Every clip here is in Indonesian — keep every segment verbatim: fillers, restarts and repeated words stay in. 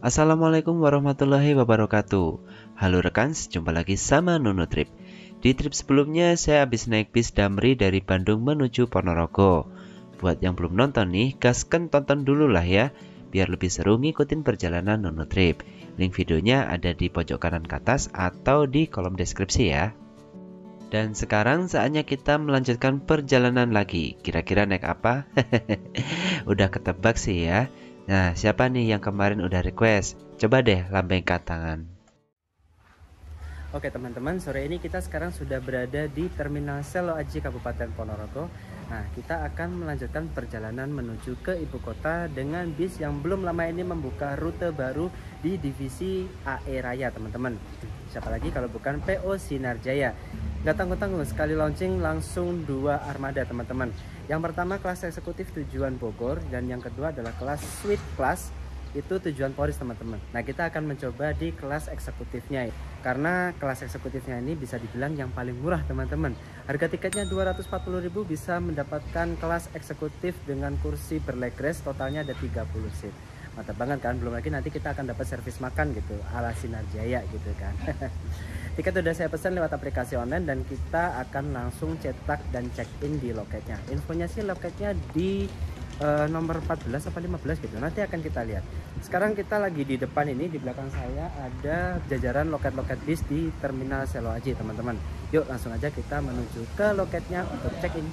Assalamualaikum warahmatullahi wabarakatuh. Halo rekan, jumpa lagi sama Nuno Trip. Di trip sebelumnya saya habis naik bis Damri dari Bandung menuju Ponorogo. Buat yang belum nonton nih, gaskan tonton dulu lah ya, biar lebih seru ngikutin perjalanan Nuno Trip. Link videonya ada di pojok kanan ke atas atau di kolom deskripsi ya. Dan sekarang saatnya kita melanjutkan perjalanan lagi. Kira-kira naik apa? Udah ketebak sih ya. Nah, siapa nih yang kemarin udah request? Coba deh lambaikan tangan. Oke teman-teman, sore ini kita sekarang sudah berada di Terminal Seloaji Kabupaten Ponorogo. Nah, kita akan melanjutkan perjalanan menuju ke ibu kota dengan bis yang belum lama ini membuka rute baru di divisi A E Raya teman-teman. Siapa lagi kalau bukan P O Sinar Jaya. Gak tanggung-tanggung, sekali launching langsung dua armada teman-teman. Yang pertama kelas eksekutif tujuan Bogor, dan yang kedua adalah kelas Suite Class, itu tujuan Poris teman-teman. Nah, kita akan mencoba di kelas eksekutifnya, karena kelas eksekutifnya ini bisa dibilang yang paling murah teman-teman. Harga tiketnya dua ratus empat puluh ribu rupiah bisa mendapatkan kelas eksekutif dengan kursi berleg rest, totalnya ada tiga puluh seat. Mantap banget kan, belum lagi nanti kita akan dapat servis makan gitu ala Sinar Jaya gitu kan. Tiket udah saya pesan lewat aplikasi online dan kita akan langsung cetak dan check in di loketnya. Infonya sih loketnya di uh, nomor empat belas atau lima belas gitu, nanti akan kita lihat. Sekarang kita lagi di depan ini, di belakang saya ada jajaran loket-loket bis di Terminal Seloaji teman-teman. Yuk langsung aja kita menuju ke loketnya untuk check in.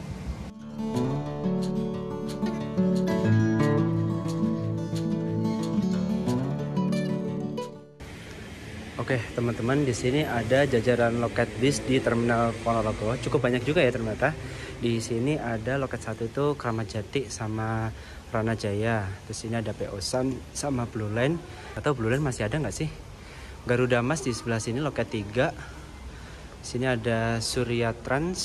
Oke teman-teman, di sini ada jajaran loket bis di Terminal Ponorogo. Cukup banyak juga ya ternyata. Di sini ada loket satu itu Kramat Jati sama Rana Jaya. Terus ini ada P O Sam sama Blue Line. Atau Blue Line masih ada nggak sih? Garuda Mas di sebelah sini loket tiga. Di sini ada Surya Trans.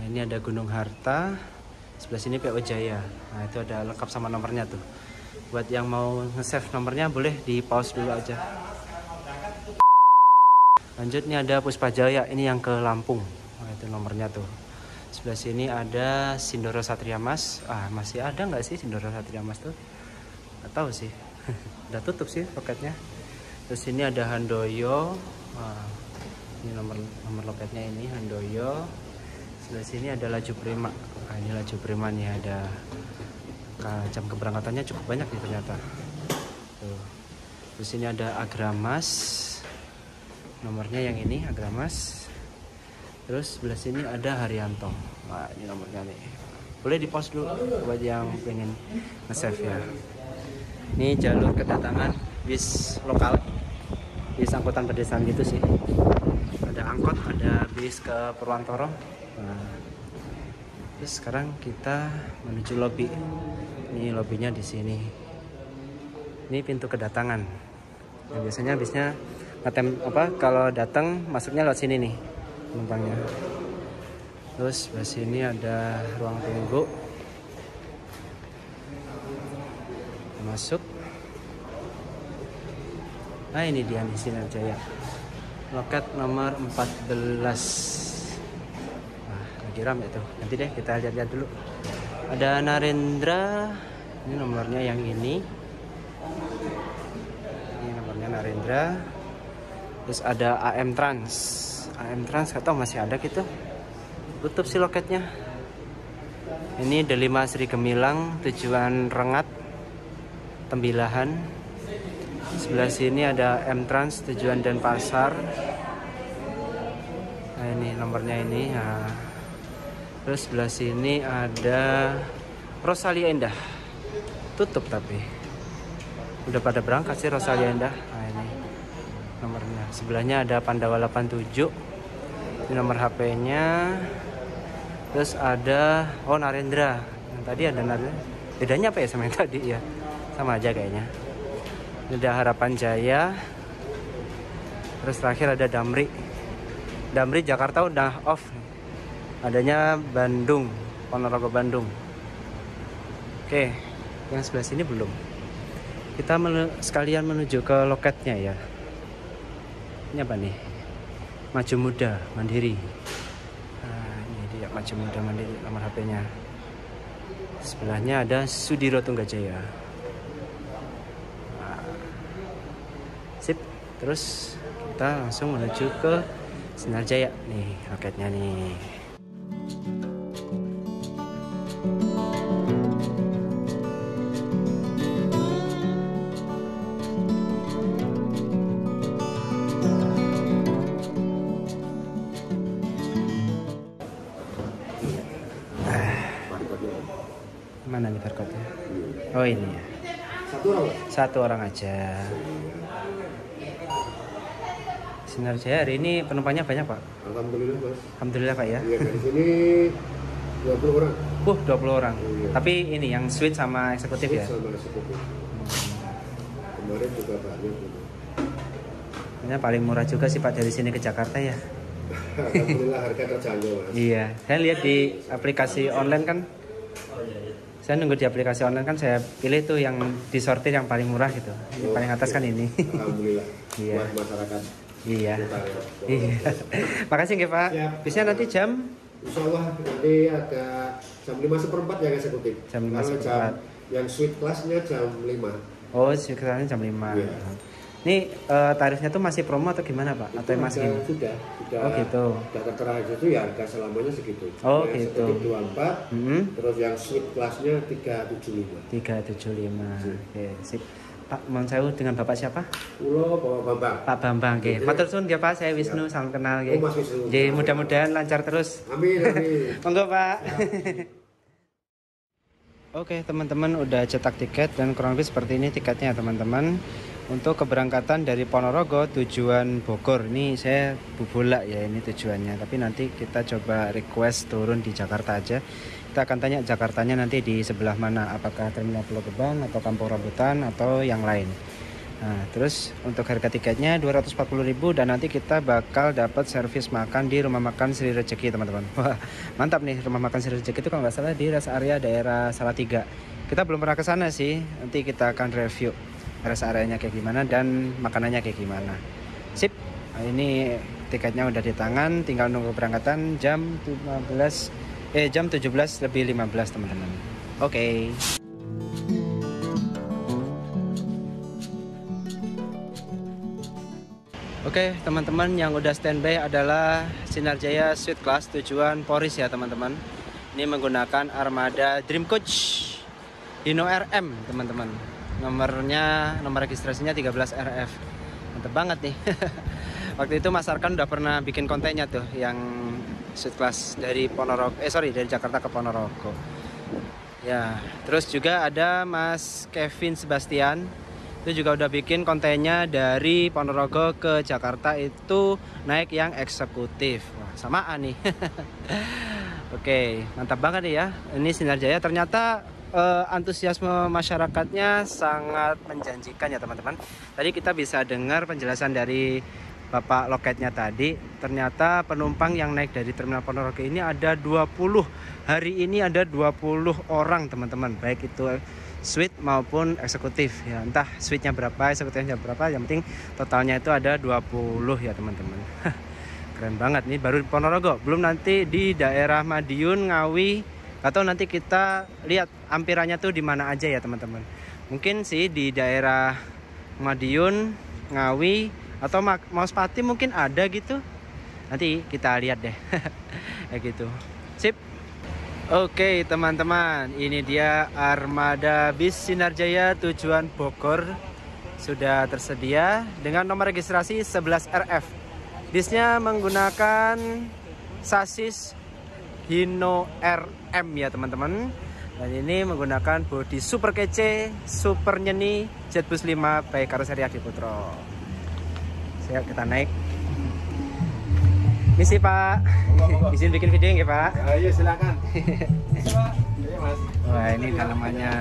Nah, ini ada Gunung Harta. Di sebelah sini P O Jaya. Nah, itu ada lengkap sama nomornya tuh. Buat yang mau nge-save nomornya boleh di pause dulu aja. Lanjutnya ada Puspa Jaya, ini yang ke Lampung. Nah, itu nomornya tuh. Sebelah sini ada Sindoro Satria Mas. Ah, masih ada nggak sih Sindoro Satria Mas tuh? Nggak tahu sih. Udah tutup sih loketnya. Terus ini ada Handoyo. Nah, ini nomor nomor loketnya ini Handoyo. Sebelah sini ada Laju Prima. Nah, ini Laju Prima nih ada. Nah, jam keberangkatannya cukup banyak nih ternyata. Tuh. Terus ini ada Agramas. Nomornya yang ini Agramas. Terus sebelah sini ada Haryanto. Nah, ini nomornya nih. Boleh di-pause dulu buat yang pengen nge-save ya. Ini jalur kedatangan bis lokal. Bis angkutan pedesaan gitu sih. Ada angkot, ada bis ke Purwantoro. Nah, terus sekarang kita menuju lobi. Ini lobinya di sini. Ini pintu kedatangan. Nah, biasanya bisnya ngetem apa? Kalau datang masuknya lewat sini nih penumpangnya. Terus di sini ada ruang tunggu. Masuk. Nah, ini dia di sini aja ya. Loket nomor empat belas. Nah, lagi ramai tuh. Nanti deh kita lihat-lihat dulu. Ada Narendra, ini nomornya yang ini. Ini nomornya Narendra. Terus ada A M Trans. A M Trans atau masih ada gitu. Tutup sih loketnya. Ini D lima Sri Gemilang, tujuan Rengat, Tembilahan. Sebelah sini ada M Trans, tujuan Denpasar. Nah, ini nomornya ini. Nah. Terus sebelah sini ada Rosalia Indah. Tutup tapi. Udah pada berangkat sih Rosalia Indah. Nah, ini nomornya. Sebelahnya ada Pandawa delapan tujuh. Ini nomor H P-nya. Terus ada oh Narendra. Yang tadi ada Narendra. Bedanya apa ya sama yang tadi ya? Sama aja kayaknya. Ini ada Harapan Jaya. Terus terakhir ada Damri. Damri Jakarta udah off. Adanya Bandung, Ponorogo Bandung. Oke, yang sebelah sini belum. Kita menu, sekalian menuju ke loketnya ya. Ini apa nih? Maju Muda Mandiri. Nah, ini dia Maju Muda Mandiri nomor H P-nya. Sebelahnya ada Sudiro Tunggajaya. Terus kita langsung menuju ke Sinar Jaya nih roketnya nih. Mana nih barcode-nya? Oh ini ya. Satu orang? Satu orang aja. Sinar Jaya hari ini penumpangnya banyak, Pak? Alhamdulillah, Pak. Alhamdulillah, Pak ya. Iya, dari sini dua puluh orang. Uh, dua puluh orang. Oh, iya. Tapi ini yang suite sama eksekutif suite ya? Sama eksekutif. Hmm. Kemarin juga banyak. Ini paling murah juga sih, Pak, dari sini ke Jakarta ya. Alhamdulillah harga terjangkau, Mas. Iya, saya lihat di aplikasi online kan. Saya nunggu di aplikasi online kan, saya pilih tuh yang disortir yang paling murah gitu. Oh, paling atas kan ini. Alhamdulillah. Iya. Buat masyarakat. Iya. Iya. Makasih nggih, Pak. Siap. Biasanya nanti jam? Insya Allah nanti ada jam lima seperempat yang eksekutif. Jam lima seperempat. Yang suite kelasnya jam lima. Oh, suite kelasnya jam lima. Yeah. Ini uh, tarifnya tuh masih promo atau gimana, Pak? Itu atau masih gimana? Sudah, sudah. Oh gitu. Sudah tertera itu ya harga selamanya segitu. Oh yang gitu. dua puluh empat, mm -hmm. Terus yang suite kelasnya tiga tujuh lima. tiga tujuh lima. Hmm. Oke, sip. Pak, mohon saya dengan Bapak siapa? Ulo, Bapak Bambang. Pak Bambang, nggih. Matur suwun nggih, Pak. Saya Wisnu, salam kenal nggih. Oh, Mas Wisnu. Nggih, mudah-mudahan lancar terus. Amin, amin. Monggo, Pak. Oke, teman-teman udah cetak tiket dan kurang lebih seperti ini tiketnya, teman-teman. Untuk keberangkatan dari Ponorogo tujuan Bogor, ini saya bubolak ya ini tujuannya. Tapi nanti kita coba request turun di Jakarta aja. Kita akan tanya Jakartanya nanti di sebelah mana, apakah Terminal Pulau Gebang atau Kampung Rambutan atau yang lain. Nah, terus untuk harga tiketnya dua ratus empat puluh ribu rupiah dan nanti kita bakal dapat servis makan di rumah makan Sri Rejeki, teman-teman. Wah, mantap nih rumah makan Sri Rejeki itu kalau nggak salah di rest area daerah Salatiga. Kita belum pernah ke sana sih. Nanti kita akan review rest areanya kayak gimana dan makanannya kayak gimana. Sip, nah, ini tiketnya udah di tangan, tinggal nunggu keberangkatan jam lima belas eh jam tujuh belas lebih lima belas, teman-teman. Oke. Okay. Oke, okay, teman-teman yang udah standby adalah Sinar Jaya Suite Class tujuan Poris ya, teman-teman. Ini menggunakan armada Dream Coach Hino R M, teman-teman. Nomornya, nomor registrasinya tiga belas R F. Mantep banget nih. Waktu itu Mas Arkan udah pernah bikin kontennya tuh, yang suite class dari Ponorogo, eh sorry dari Jakarta ke Ponorogo. Ya, terus juga ada Mas Kevin Sebastian, itu juga udah bikin kontennya dari Ponorogo ke Jakarta itu naik yang eksekutif. Wah, samaan nih. Oke, mantap banget nih ya. Ini Sinar Jaya ternyata Uh, antusiasme masyarakatnya sangat menjanjikan ya, teman-teman. Tadi kita bisa dengar penjelasan dari Bapak Loketnya tadi. Ternyata penumpang yang naik dari Terminal Ponorogo ini ada dua puluh. Hari ini ada dua puluh orang, teman-teman. Baik itu suite maupun eksekutif ya. Entah suite-nya berapa, eksekutifnya berapa, yang penting totalnya itu ada dua puluh ya, teman-teman. Keren banget nih, baru di Ponorogo. Belum nanti di daerah Madiun, Ngawi. Atau nanti kita lihat ampirannya tuh di mana aja ya, teman-teman. Mungkin sih di daerah Madiun, Ngawi, atau Maospati mungkin ada gitu. Nanti kita lihat deh. Ya gitu. Sip. Oke, teman-teman. Ini dia armada bis Sinar Jaya tujuan Bogor. Sudah tersedia dengan nomor registrasi sebelas R F. Bisnya menggunakan sasis Hino R M ya, teman-teman. Dan ini menggunakan bodi super kece, super nyeni Jetbus lima by Karoseri Adi Putro. Saya kita naik. Misi, Pak. Monggo, monggo. Izin bikin video nggih, Pak? Ayo silakan. Wah, ini dalamannya.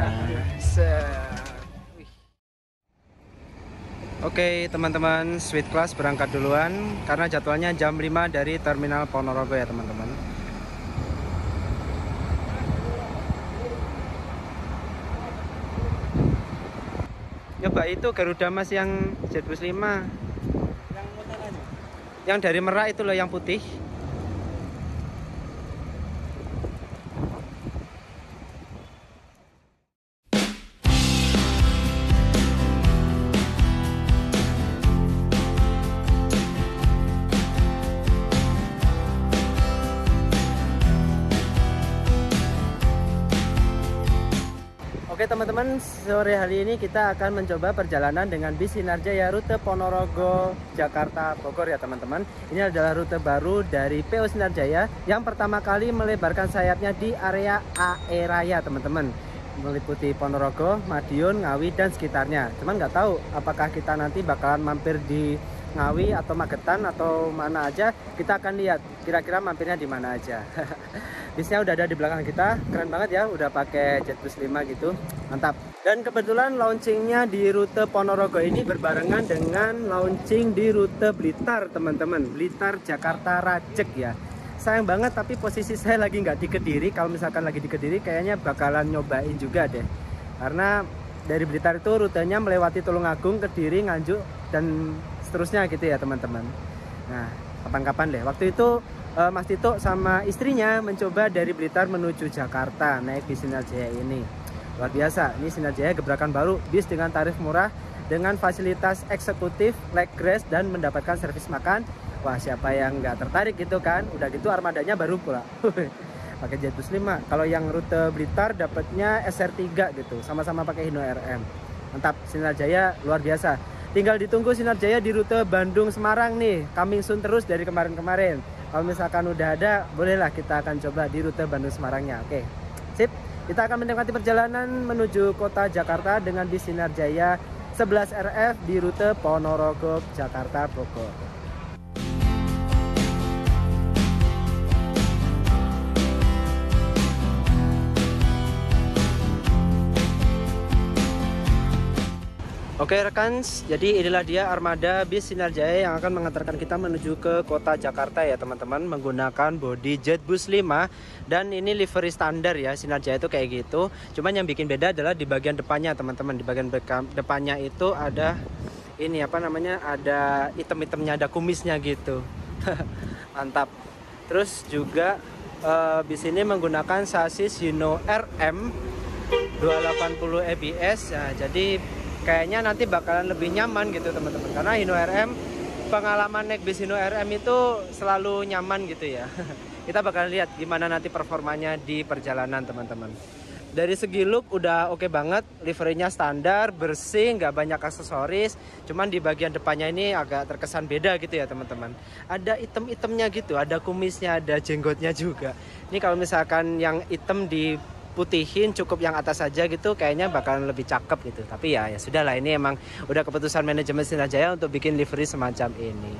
Oke, teman-teman, suite class berangkat duluan karena jadwalnya jam lima dari Terminal Ponorogo ya, teman-teman. Coba itu Garuda Mas yang Jetbus lima. Yang motorannya. Yang dari Merak itu loh yang putih. Oke teman-teman, sore hari ini kita akan mencoba perjalanan dengan bis Sinar Jaya rute Ponorogo, Jakarta, Bogor ya teman-teman. Ini adalah rute baru dari P O Sinar Jaya yang pertama kali melebarkan sayapnya di area A E Raya teman-teman. Meliputi Ponorogo, Madiun, Ngawi, dan sekitarnya. Cuman nggak tahu apakah kita nanti bakalan mampir di Ngawi atau Magetan atau mana aja. Kita akan lihat kira-kira mampirnya di mana aja. Bisnya udah ada di belakang kita, keren banget ya, udah pakai Jetbus lima gitu, mantap. Dan kebetulan launchingnya di rute Ponorogo ini berbarengan dengan launching di rute Blitar teman-teman, Blitar Jakarta Rajek ya. Sayang banget tapi posisi saya lagi nggak di Kediri, kalau misalkan lagi di Kediri kayaknya bakalan nyobain juga deh. Karena dari Blitar itu rutenya melewati Tulungagung, Kediri, Nganjuk, dan seterusnya gitu ya teman-teman. Nah, kapan-kapan deh, waktu itu Mas Tito sama istrinya mencoba dari Blitar menuju Jakarta naik bis Sinar Jaya ini. Luar biasa, ini Sinar Jaya gebrakan baru, bis dengan tarif murah, dengan fasilitas eksekutif, leg rest, dan mendapatkan servis makan. Wah, siapa yang nggak tertarik gitu kan? Udah gitu armadanya baru pula. Pakai Jetbus lima. Kalau yang rute Blitar dapatnya S R tiga gitu, sama-sama pakai Hino R M. Mantap, Sinar Jaya luar biasa. Tinggal ditunggu Sinar Jaya di rute Bandung-Semarang nih, coming soon terus dari kemarin-kemarin. Kalau misalkan udah ada, bolehlah kita akan coba di rute Bandung-Semarangnya. Oke, sip. Kita akan menikmati perjalanan menuju kota Jakarta dengan bis Sinar Jaya sebelas R F di rute Ponorogo, Jakarta, Bogor. Oke rekan, jadi inilah dia armada bis Sinar Jaya yang akan mengantarkan kita menuju ke kota Jakarta ya teman-teman, menggunakan bodi Jetbus lima. Dan ini livery standar ya, Sinar Jaya itu kayak gitu. Cuman yang bikin beda adalah di bagian depannya teman-teman. Di bagian depannya itu ada ini apa namanya, ada item-itemnya, ada kumisnya gitu. Mantap. Terus juga uh, bis ini menggunakan sasis Hino R M dua ratus delapan puluh E B S ya, jadi kayaknya nanti bakalan lebih nyaman gitu teman-teman. Karena Hino R M, pengalaman naik bis Hino R M itu selalu nyaman gitu ya. Kita bakalan lihat gimana nanti performanya di perjalanan teman-teman. Dari segi look udah oke banget, liverinya standar, bersih, nggak banyak aksesoris. Cuman di bagian depannya ini agak terkesan beda gitu ya teman-teman. Ada item-itemnya gitu, ada kumisnya, ada jenggotnya juga. Ini kalau misalkan yang item di putihin, cukup yang atas saja gitu, kayaknya bakalan lebih cakep gitu. Tapi ya ya sudahlah, ini emang udah keputusan manajemen Sinar Jaya untuk bikin livery semacam ini.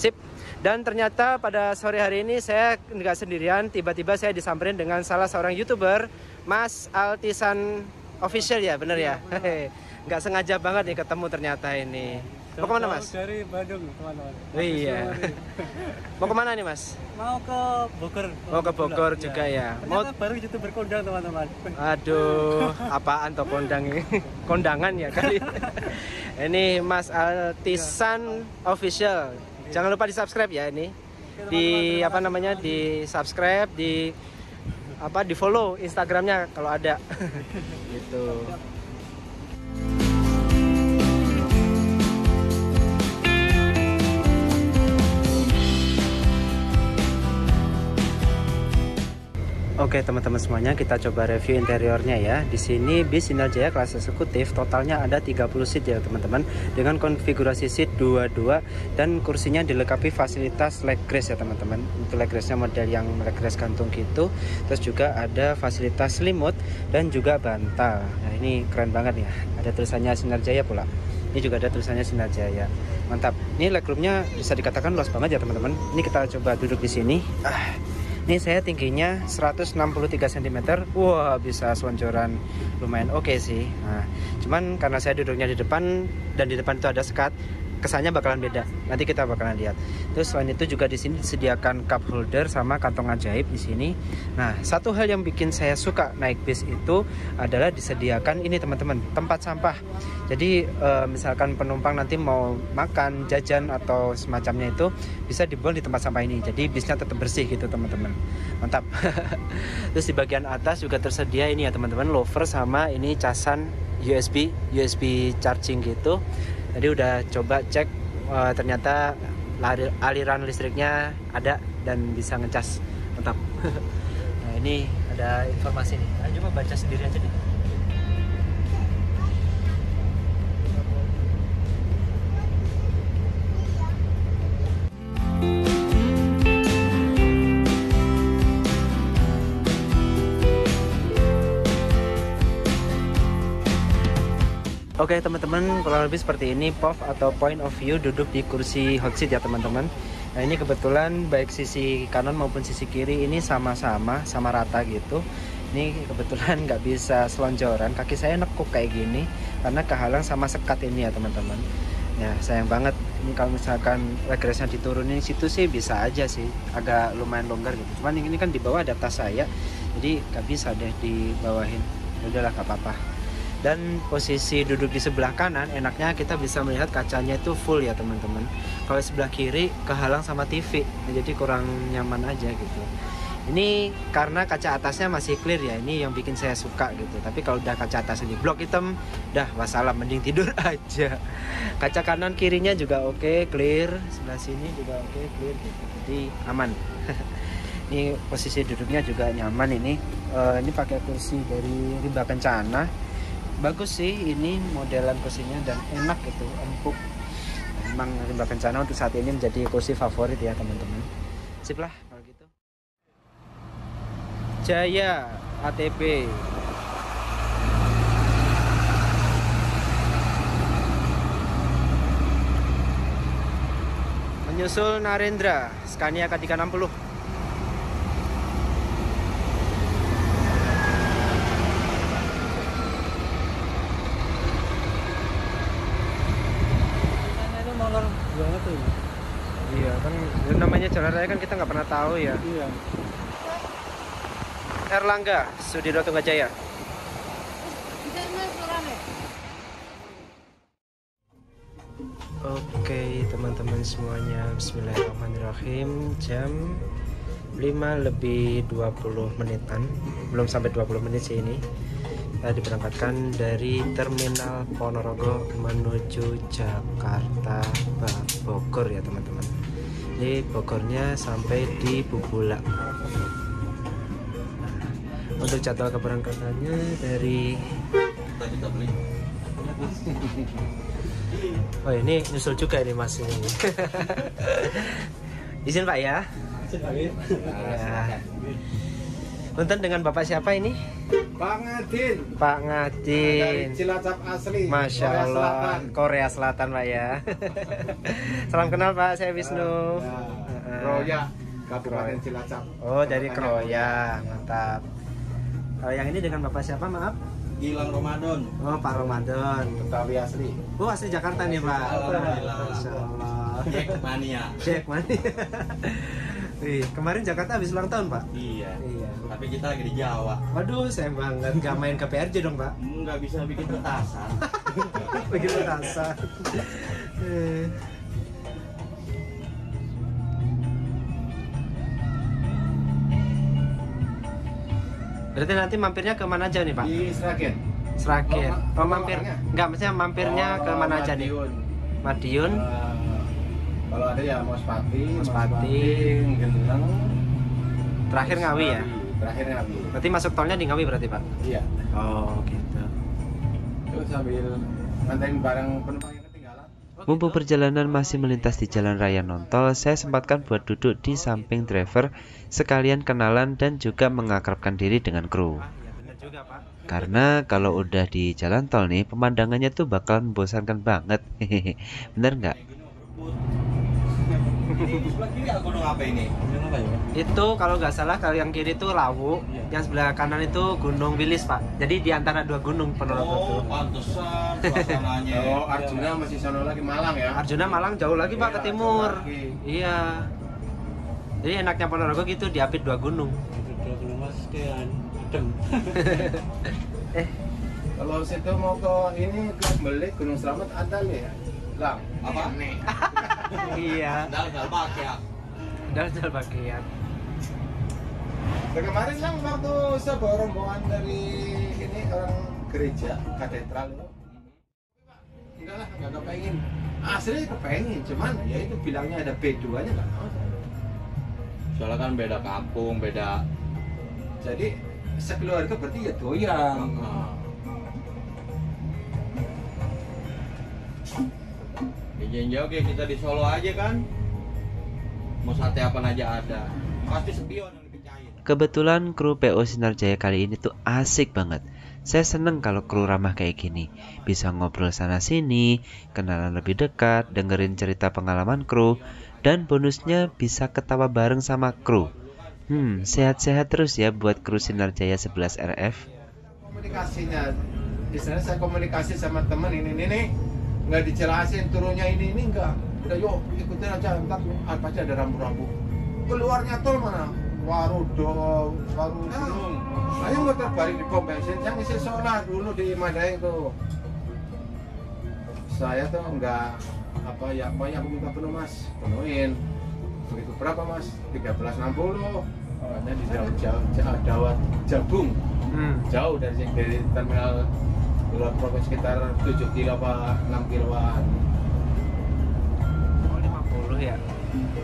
Sip. Dan ternyata pada sore hari ini saya nggak sendirian, tiba-tiba saya disamperin dengan salah seorang YouTuber, Mas Altisan Official ya, bener ya? Nggak sengaja banget nih ketemu ternyata ini. Mau kemana Mas? Dari Bandung, kemana-mana. Oh, iya. Mau kemana nih Mas? Mau ke Bogor. Mau ke Bogor iya. juga ya. Mau ternyata baru YouTuber kondang teman-teman. Aduh, apaan toh kondang ini? Kondangan ya kali. Ini Mas Altisan ya. Official. Ya. Jangan lupa di subscribe ya ini. Ya, teman-teman, di teman-teman, apa namanya teman-teman. di subscribe di apa di follow Instagramnya kalau ada. Gitu. Oke teman-teman semuanya, kita coba review interiornya ya. Di sini bis Sinar Jaya kelas eksekutif totalnya ada tiga puluh seat ya teman-teman, dengan konfigurasi seat dua puluh dua dan kursinya dilengkapi fasilitas leg rest ya teman-teman. Untuk leg restnya model yang leg rest gantung gitu. Terus juga ada fasilitas selimut dan juga bantal. Nah ini keren banget ya. Ada tulisannya Sinar Jaya pula. Ini juga ada tulisannya Sinar Jaya. Mantap. Ini legroomnya bisa dikatakan luas banget ya teman-teman. Ini kita coba duduk di sini. Ah. Ini saya tingginya seratus enam puluh tiga sentimeter. Wah, bisa selonjoran lumayan oke okay sih. Nah, cuman karena saya duduknya di depan dan di depan itu ada sekat, kesannya bakalan beda. Nanti kita bakalan lihat. Terus selain itu juga di sini disediakan cup holder sama kantong ajaib di sini. Nah, satu hal yang bikin saya suka naik bis itu adalah disediakan ini teman-teman, tempat sampah. Jadi eh, misalkan penumpang nanti mau makan, jajan atau semacamnya itu bisa dibuang di tempat sampah ini. Jadi bisnya tetap bersih gitu teman-teman. Mantap. Terus di bagian atas juga tersedia ini ya teman-teman, lover sama ini casan U S B, U S B charging gitu. Tadi udah coba cek, uh, ternyata aliran listriknya ada dan bisa ngecas. Mantap. Nah ini ada informasi nih, ayo coba baca sendiri aja nih. Oke teman-teman, kurang lebih seperti ini P O V atau point of view duduk di kursi hot seat ya teman-teman. Nah ini kebetulan baik sisi kanan maupun sisi kiri ini sama-sama, sama rata gitu. Ini kebetulan nggak bisa selonjoran, kaki saya nekuk kayak gini karena kehalang sama sekat ini ya teman-teman. Ya sayang banget, ini kalau misalkan regresnya diturunin situ sih bisa aja sih, agak lumayan longgar gitu. Cuman ini kan di bawah ada tas saya, jadi nggak bisa deh dibawahin, udahlah nggak apa-apa. Dan posisi duduk di sebelah kanan enaknya kita bisa melihat kacanya itu full ya teman-teman. Kalau sebelah kiri kehalang sama T V, nah, jadi kurang nyaman aja gitu. Ini karena kaca atasnya masih clear ya, ini yang bikin saya suka gitu. Tapi kalau udah kaca atasnya di blok hitam, dah wassalam, mending tidur aja. Kaca kanan kirinya juga oke, okay, clear. Sebelah sini juga oke, okay, clear gitu. Jadi aman. Ini posisi duduknya juga nyaman ini. Uh, ini pakai kursi dari Rimba Kencana. Bagus sih ini modelan kursinya dan enak gitu, empuk. Memang Rimba Kencana untuk saat ini menjadi kursi favorit ya teman-teman. Sip lah kalau gitu. Jaya A T B. Menyusul Narendra, Scania K tiga enam nol. Iya kan namanya jalan raya kan kita nggak pernah tahu ya. Iya. Erlangga Sudiro Tunggajaya. Oke teman-teman semuanya, bismillahirrahmanirrahim. Jam lima lebih dua puluh menitan, belum sampai dua puluh menit sih ini. Kita diberangkatkan dari terminal Ponorogo menuju Jakarta Bogor ya teman-teman. Ini Bogornya sampai di Bubulak. Untuk jadwal keberangkatannya dari oh ini nyusul juga ini mas ini. Izin pak ya. Ya. Punten dengan bapak siapa ini? Pak Ngadin. Pak Ngadin. Dari Cilacap asli. Masya Korea Allah. Selatan. Korea Selatan pak ya. Salam kenal pak, saya Wisnu. Ya, Kroya, Kabupaten Cilacap. Oh dari Kroya, mantap. Kalau yang ini dengan bapak siapa maaf? Gilang Romadhon. Oh Pak Romadhon. Betawi asli. Oh asli Jakarta nih pak. Alhamdulillah. Masya Allah. Jackmania. Jackmania. Wih, kemarin Jakarta habis ulang tahun, Pak? Iya, iya. Tapi kita lagi di Jawa. Waduh, sayang banget. Nggak main ke P R J dong, Pak? Nggak bisa bikin petasan. Bikin petasan. Berarti nanti mampirnya ke mana aja nih, Pak? Di Sragen. Sragen. Oh, oh mampir. Nggak, maksudnya mampirnya oh, ke mana aja nih? Madiun. Uh, Kalau ada ya Maospati, Maospati, Geneng. Terakhir Ngawi ya? Terakhir Ngawi. Berarti masuk tolnya di Ngawi berarti, Pak? Iya. Oh, gitu. Terus sambil ngantengin barang penumpang yang ketinggalan. Mumpung perjalanan masih melintas di jalan raya non-tol, saya sempatkan buat duduk di samping driver, sekalian kenalan dan juga mengakrabkan diri dengan kru. Karena kalau udah di jalan tol nih, pemandangannya tuh bakal membosankan banget. Hehehe. Bener nggak? Ini sebelah kiri gunung apa ini? Gunung apa ya? Itu kalau nggak salah kalau yang kiri itu Lawu, iya. Yang sebelah kanan itu Gunung Wilis pak. Jadi di antara dua gunung Ponorogo. Oh, pantesan suasananya. Oh, Arjuna masih sana lagi Malang ya? Arjuna Malang jauh lagi iya, pak ke timur. Iya. Jadi enaknya Ponorogo gitu diapit dua gunung. Dua gunung mas dan adem. Eh, kalau situ mau ke ini ke Belik Gunung Selamat ada nih ya? Lang, apa nih? Iya. Dal-dal bakiak. Dal-dal bakiak. Dan kemarin lang waktu sebuah rombongan dari ini orang gereja katedral itu. Enggak lah, enggak kepengen. Aslinya kepengen, cuman ya itu bilangnya ada B dua-nya nggak tahu. Soalnya kan beda kampung, beda. Jadi sekeluarga berarti ya doyan. Hmm. Jangan jauh ya kita di Solo aja kan. Mau sate apa aja ada. Pasti sepion yang dipecahin. Kebetulan kru P O Sinar Jaya kali ini tuh asik banget. Saya seneng kalau kru ramah kayak gini, bisa ngobrol sana-sini, kenalan lebih dekat, dengerin cerita pengalaman kru, dan bonusnya bisa ketawa bareng sama kru. Hmm, sehat-sehat terus ya buat kru Sinar Jaya sebelas R F. Komunikasinya, biasanya saya komunikasi sama temen ini, ini, ini, nggak dicelasin turunnya ini, ini, enggak. Udah yuk, ikutin aja, entar pasti ada rambu-rambu. Keluarnya tol mana? Warudo, Warudung. Saya nggak terbalik di pom bensin, yang isi solar dulu di Madai itu. Saya tuh nggak apa ya, banyak minta penuh mas, penuhin. Begitu berapa mas? tiga belas enam puluh. Hanya di jauh jauh jauh Jabung, jauh dari dari terminal luar provinsi sekitar tujuh kilo apa enam kiloan. Oh lima puluh ya?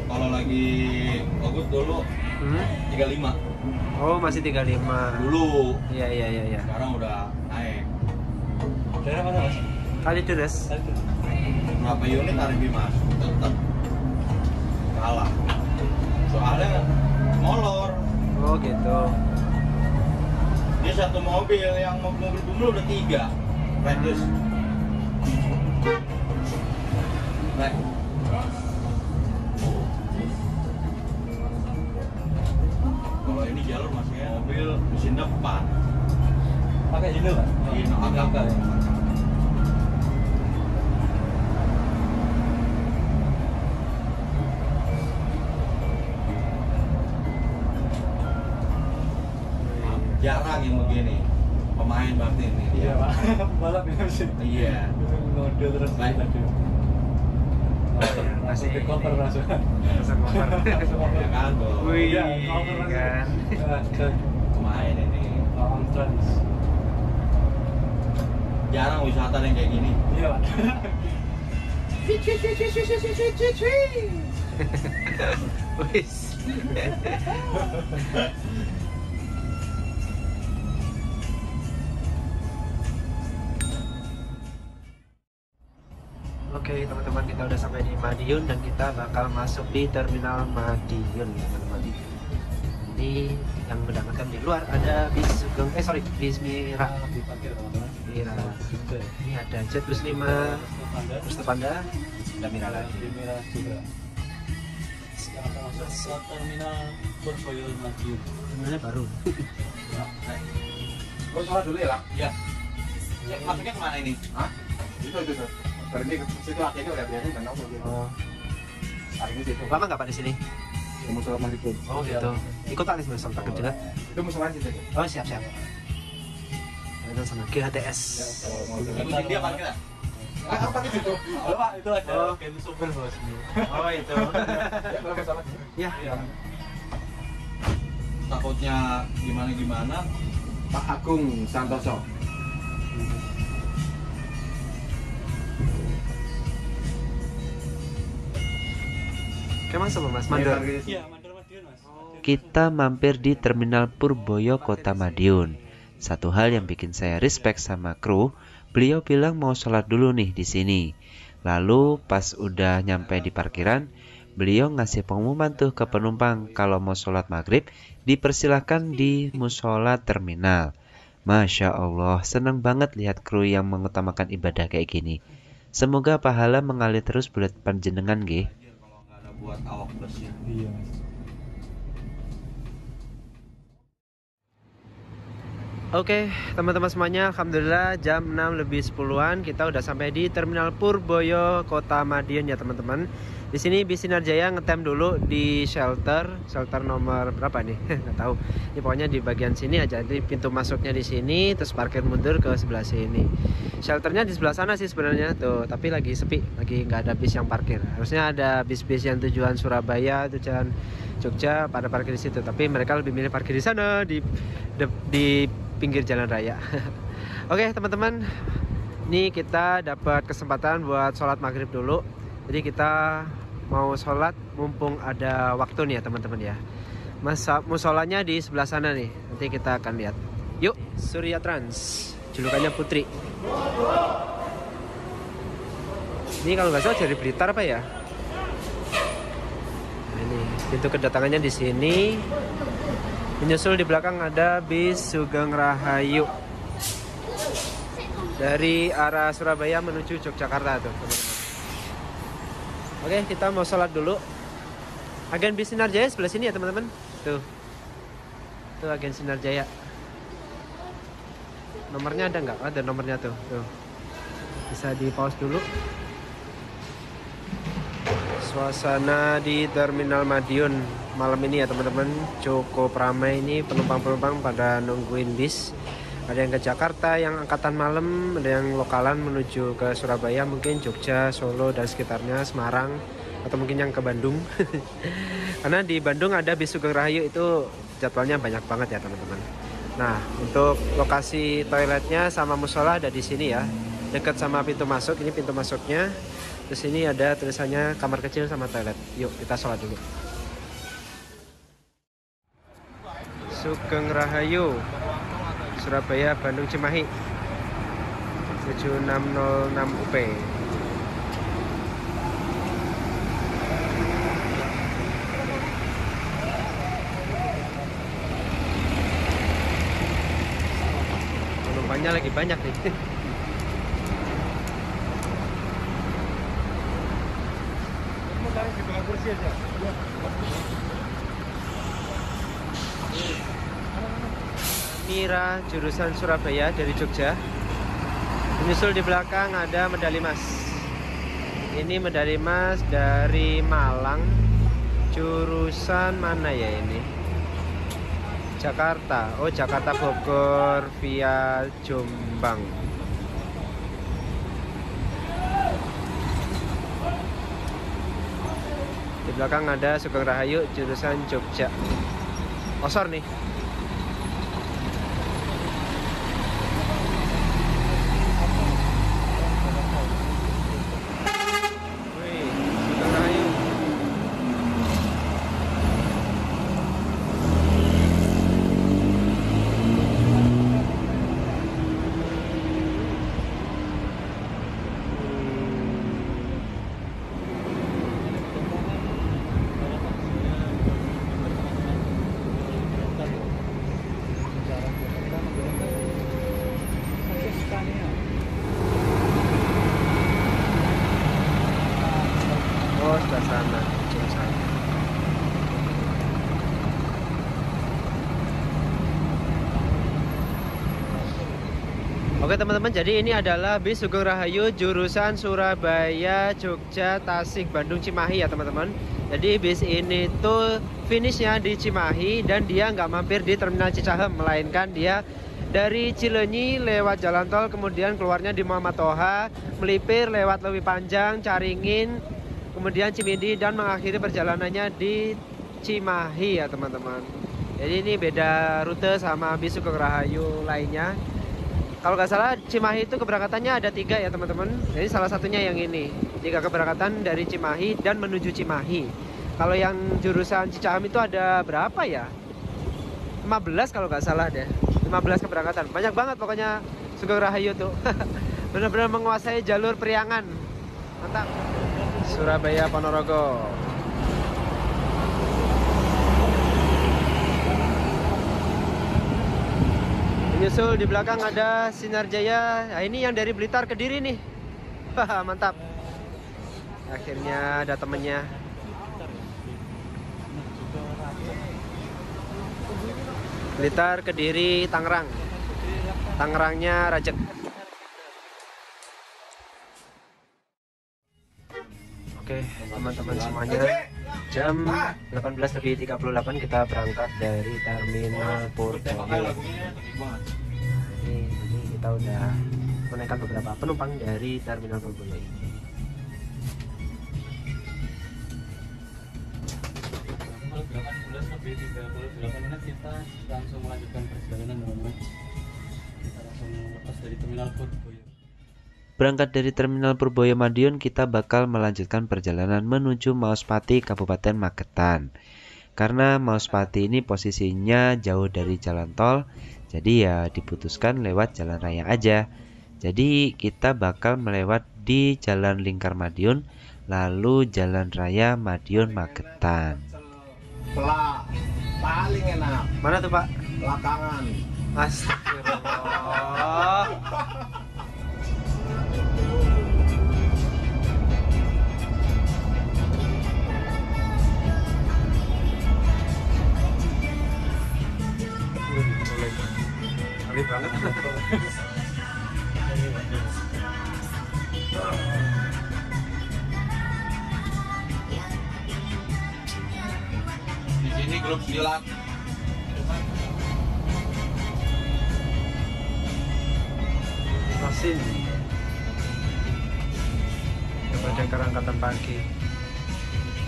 Kalau lagi bagus dulu. Hmm? tiga puluh lima. Oh, masih tiga puluh lima dulu. Iya, iya, iya, iya. Sekarang udah naik. Daerah mana, Mas? Kalideres. Berapa unit tarif, Mas? Tetap kalah. Soalnya molor. Oh, gitu. Dia satu mobil, yang mobil dulu udah tiga. Radius. Baik. Ini jalur masnya mobil mesin depan pakai jendela kan? Iya, agak-agak ya. Jarang yang begini pemain berarti ini. Iya pak, balap ini mesin. Iya. Ngode terus naik lagi. Masih koper langsung, langsung koper, langsung koper kan, wih kan, kemarin ini, Gilang Romadhon, jarang wisata yang kayak gini, iya pak, wis, Oke teman-teman, kita udah sampai di Madiun dan kita bakal masuk di terminal Madiun ya teman-teman. Ini yang berangkat di luar ada bis Sugeng, eh sorry bis Mira. Mira. Ini ada Jetbus lima, Bus Panda, dan Mira lagi. Mira juga. Sekarang kita masuk ke terminal Ponorogo Madiun. Terminalnya baru. Kau salah dulu ya lah? Iya. Masuknya kemana ini? Hah? Itu itu. Berhenti ke situ akhirnya udah biasa nggak tahu gitu. Akhirnya situ. Lama nggak pak di sini? Musola Madiun. Oh gitu. Ikut tak nih musola takut juga? Itu musola situ. Oh siap siap. Kita sama G H T S. Mungkin dia parkir lah. Ah parkir situ. Oh pak itu ada. Itu super bos. Oh itu. Kalau musola. Ya. Takutnya gimana gimana. Pak Agung Santoso. Kita mampir di terminal Purboyo Kota Madiun. Satu hal yang bikin saya respect sama kru, beliau bilang mau sholat dulu nih di sini. Lalu pas udah nyampe di parkiran, beliau ngasih pengumuman tuh ke penumpang kalau mau sholat maghrib dipersilahkan di musola terminal. Masya Allah, seneng banget lihat kru yang mengutamakan ibadah kayak gini. Semoga pahala mengalir terus buat panjenengan nggih. Buat awak busnya. Iya. Oke teman-teman semuanya, alhamdulillah jam enam lebih sepuluhan kita udah sampai di terminal Purboyo Kota Madiun ya teman-teman. Di sini bis Sinar Jaya ngetem dulu di shelter, shelter nomor berapa nih? Nggak tahu. Ini pokoknya di bagian sini aja. Jadi pintu masuknya di sini, terus parkir mundur ke sebelah sini. Shelternya di sebelah sana sih sebenarnya tuh, tapi lagi sepi, lagi nggak ada bis yang parkir. Harusnya ada bis-bis yang tujuan Surabaya, tujuan Jogja pada parkir di situ, tapi mereka lebih milih parkir di sana di di, di pinggir jalan raya. Oke teman-teman, ini kita dapat kesempatan buat sholat maghrib dulu. Jadi kita mau sholat mumpung ada waktu nih ya teman-teman ya. Masa musolanya di sebelah sana nih. Nanti kita akan lihat. Yuk, Surya Trans, julukannya Putri. Ini kalau nggak salah dari Blitar apa ya? Nah, ini pintu kedatangannya di sini. Menyusul di belakang ada bis Sugeng Rahayu. dari arah Surabaya menuju Yogyakarta tuh teman-teman. Oke, kita mau sholat dulu. Agen bis Sinar Jaya sebelah sini ya teman-teman. Tuh, tuh agen Sinar Jaya. Nomornya ada nggak? Ada nomornya tuh. Tuh, bisa di pause dulu. Suasana di Terminal Madiun malam ini ya teman-teman cukup ramai. Ini penumpang-penumpang pada nungguin bis. Ada yang ke Jakarta, yang angkatan malam, ada yang lokalan menuju ke Surabaya, mungkin Jogja, Solo, dan sekitarnya, Semarang, atau mungkin yang ke Bandung. Karena di Bandung ada bis Sugeng Rahayu itu jadwalnya banyak banget ya teman-teman. Nah, untuk lokasi toiletnya sama musola ada di sini ya, dekat sama pintu masuk. Ini pintu masuknya. Di sini ada tulisannya kamar kecil sama toilet. Yuk kita sholat dulu. Sugeng Rahayu. Surabaya, Bandung, Cimahi tujuh enam nol enam U P. Penumpangnya lagi banyak nih. Mira jurusan Surabaya dari Jogja. Menyusul di belakang ada medali emas. Ini medali emas dari Malang. Jurusan mana ya ini? Jakarta. Oh, Jakarta Bogor via Jombang. Di belakang ada Sugeng Rahayu jurusan Jogja. Osor nih. Oke teman-teman, jadi ini adalah bis Sugeng Rahayu jurusan Surabaya, Jogja, Tasik, Bandung, Cimahi ya teman-teman. Jadi bis ini tuh finishnya di Cimahi dan dia nggak mampir di Terminal Cicahem, melainkan dia dari Cileunyi lewat jalan tol, kemudian keluarnya di Muhammad Toha, melipir lewat Leuwi Panjang, Caringin, kemudian Cimindi, dan mengakhiri perjalanannya di Cimahi ya teman-teman. Jadi ini beda rute sama bis Sugeng Rahayu lainnya. Kalau nggak salah Cimahi itu keberangkatannya ada tiga ya teman-teman. Jadi salah satunya yang ini, tiga keberangkatan dari Cimahi dan menuju Cimahi. Kalau yang jurusan Cicahem itu ada berapa ya? lima belas kalau nggak salah deh, lima belas keberangkatan. Banyak banget pokoknya Sugeng Rahayu tuh. Benar-benar menguasai jalur Priangan. Mantap. Surabaya Ponorogo. Menyusul di belakang ada Sinar Jaya. Nah, ini yang dari Blitar Kediri nih. Wah, mantap. Akhirnya ada temennya. Blitar Kediri Tangerang. Tangerangnya Rajek. Oke, teman-teman semuanya. Jam delapan belas lebih tiga puluh delapan kita berangkat dari Terminal Purwokerto. Ini, ini kita udah menaikkan beberapa penumpang dari Terminal Purwokerto. delapan belas lebih tiga puluh delapan menit kita langsung melanjutkan perjalanan teman-teman. Kita langsung lepas dari Terminal Purwokerto. Berangkat dari Terminal Purboyo Madiun, kita bakal melanjutkan perjalanan menuju Maospati, Kabupaten Magetan. Karena Maospati ini posisinya jauh dari jalan tol, jadi ya diputuskan lewat jalan raya aja. Jadi kita bakal melewat di Jalan Lingkar Madiun, lalu Jalan Raya Madiun Magetan. Pelak, paling enak. Mana tuh Pak? Belakangan. Astagfirullah. Aneh banget. Di sini grup silat. Masih daripada kerangkatan pagi.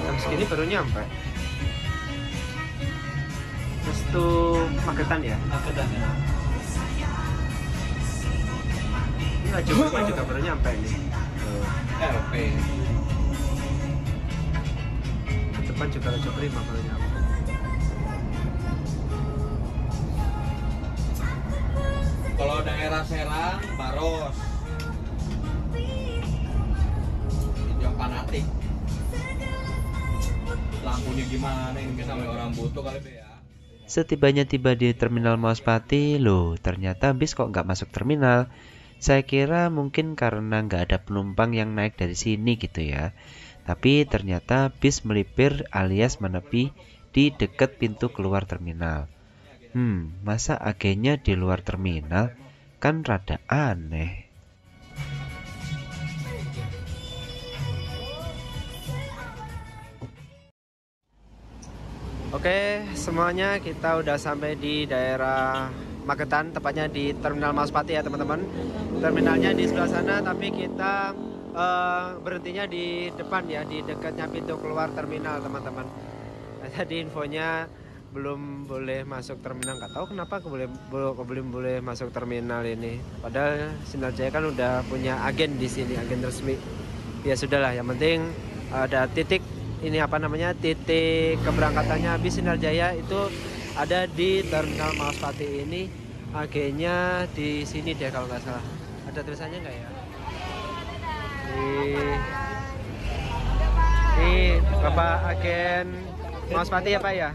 Jam segini baru nyampe. Itu Magetan ya? Magetan ya. Ini Laju Prima juga baru nyampe nih. R P. Ke depan juga Laju Prima baru nyampe. Kalau daerah Serang, Baros. Yang fanatik. Lampunya gimana ini kita oleh orang butuh kali ya. Setibanya tiba di terminal Maospati, loh ternyata bis kok nggak masuk terminal. Saya kira mungkin karena nggak ada penumpang yang naik dari sini gitu ya. Tapi ternyata bis melipir alias menepi di dekat pintu keluar terminal. Hmm, masa agennya di luar terminal? Kan rada aneh. Oke, semuanya kita udah sampai di daerah Magetan, tepatnya di Terminal Maospati ya teman-teman. Terminalnya di sebelah sana, tapi kita uh, berhentinya di depan ya, di dekatnya pintu keluar terminal teman-teman. Nah, tadi infonya belum boleh masuk terminal, nggak tahu kenapa belum belum boleh masuk terminal ini. Padahal Sinar Jaya kan udah punya agen di sini, agen resmi. Ya sudahlah, yang penting ada titik. Ini apa namanya, titik keberangkatannya habis Sinar Jaya itu ada di Terminal Maospati ini. Agennya di sini deh kalau nggak salah. Ada tulisannya nggak ya? Ini Bapak agen Maospati ya Pak ya?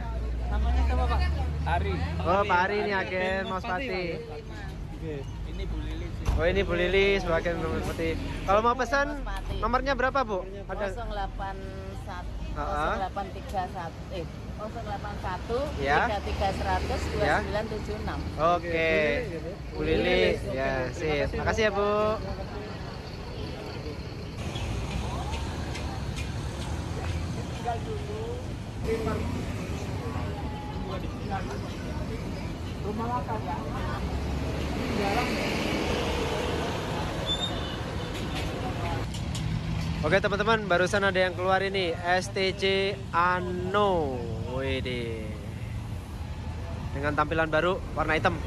Namanya siapa Pak? Ari. Oh Pak Ari ini agen Maospati. Ini Bu Lili. Oh ini Bu Lili sebagai agen Maospati. Kalau mau pesan nomornya berapa Bu? Ada nol delapan tiga satu eh nol delapan satu ya. tiga tiga satu nol dua sembilan tujuh enam. Oke. Bu Lili ya, sip. Makasih ya, Bu. Tinggal dulu. Rumah makan ya. Oke teman-teman, barusan ada yang keluar ini S T J Ano, wede, dengan tampilan baru warna hitam.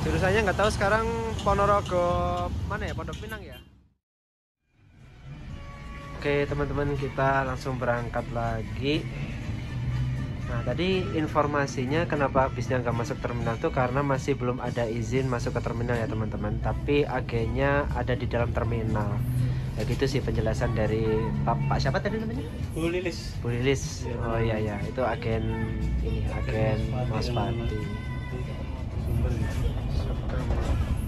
Jurusannya nggak tahu sekarang Ponorogo mana ya, Pondok Pinang ya. Oke teman-teman, kita langsung berangkat lagi. Nah tadi informasinya kenapa bisnya nggak masuk terminal tuh karena masih belum ada izin masuk ke terminal ya teman-teman. Tapi agennya ada di dalam terminal. Ya gitu sih penjelasan dari Pak siapa tadi namanya? Bu Lilis. Bu Lilis. Oh iya ya, itu agen ini agen Maospati.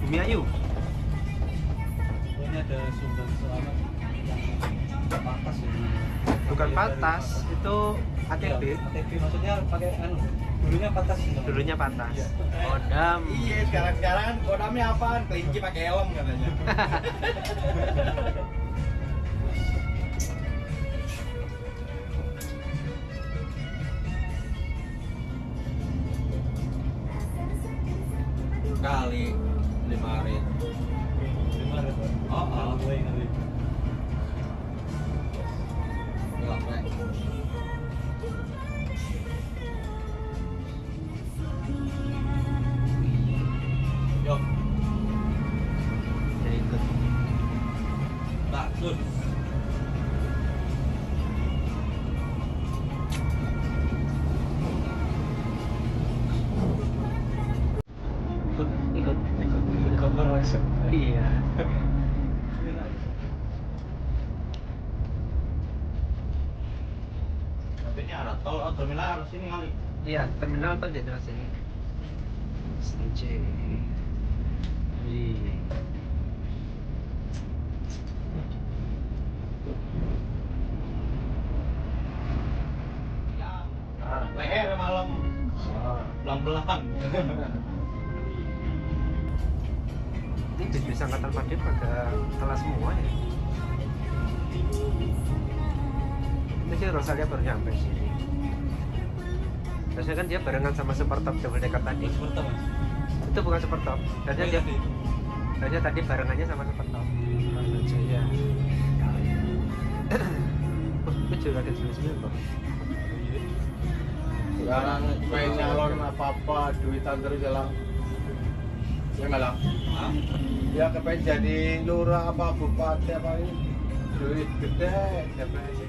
Bumi Ayu. Ini ada sumber selamat. Patas ya. Bukan patas, itu A T B. A T B maksudnya pakai anu. Dulunya patas. Dulunya patas. Iya. Kodam. Iya, sekarang-sekarang kodamnya apaan? Kelinci pakai helm katanya. Kali lima rit. lima rit. Oh, oh. Iya, terminal tol di daerah sini. Senjai. Ya, leher malam. pelan-pelan. Ini bis-bis angkatan Madin pada telah semua ya. Ini sih Rosalia baru nyampe sini. Biasanya kan dia barengan sama super top double decker tadi. Super top mas? Itu bukan super top. Biasanya dia biasanya tadi barengannya sama super top. Aja ya. Itu juga ada jenis-jenis kok. Jangan main nyalon apa-apa, duitan terus jalan. Ya malah. Hah? Ya kepengen jadi lurah apa bupati apa ini. Duit gede, siapa aja.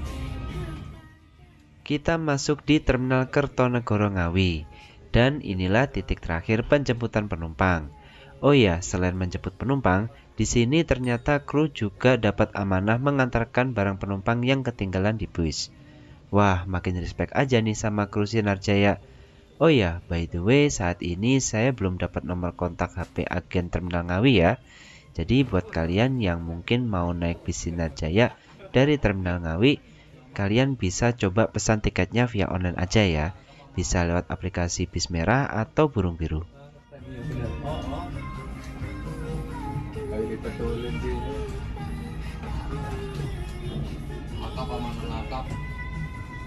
Kita masuk di Terminal Kertonegoro Ngawi. Dan inilah titik terakhir penjemputan penumpang. Oh ya, selain menjemput penumpang, di sini ternyata kru juga dapat amanah mengantarkan barang penumpang yang ketinggalan di bus. Wah, makin respect aja nih sama kru Sinar Jaya. Oh ya, by the way, saat ini saya belum dapat nomor kontak H P agen Terminal Ngawi ya. Jadi buat kalian yang mungkin mau naik bis Sinar Jaya dari Terminal Ngawi, kalian bisa coba pesan tiketnya via online aja ya. Bisa lewat aplikasi Bis Merah atau Burung Biru.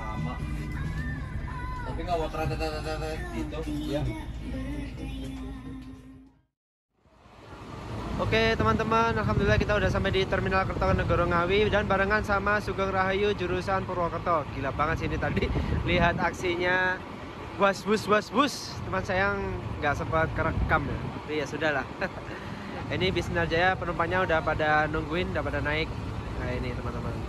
Sama. Tapi nggak water gitu ya. Oke teman-teman, alhamdulillah kita udah sampai di Terminal Kertonegoro Ngawi dan barengan sama Sugeng Rahayu jurusan Purwokerto. Gila banget sih ini tadi lihat aksinya was bus was bus. Teman saya nggak sempat kerekam ya. Tapi ya sudahlah. Ini bis Sinar Jaya penumpangnya udah pada nungguin, udah pada naik. Nah ini teman-teman.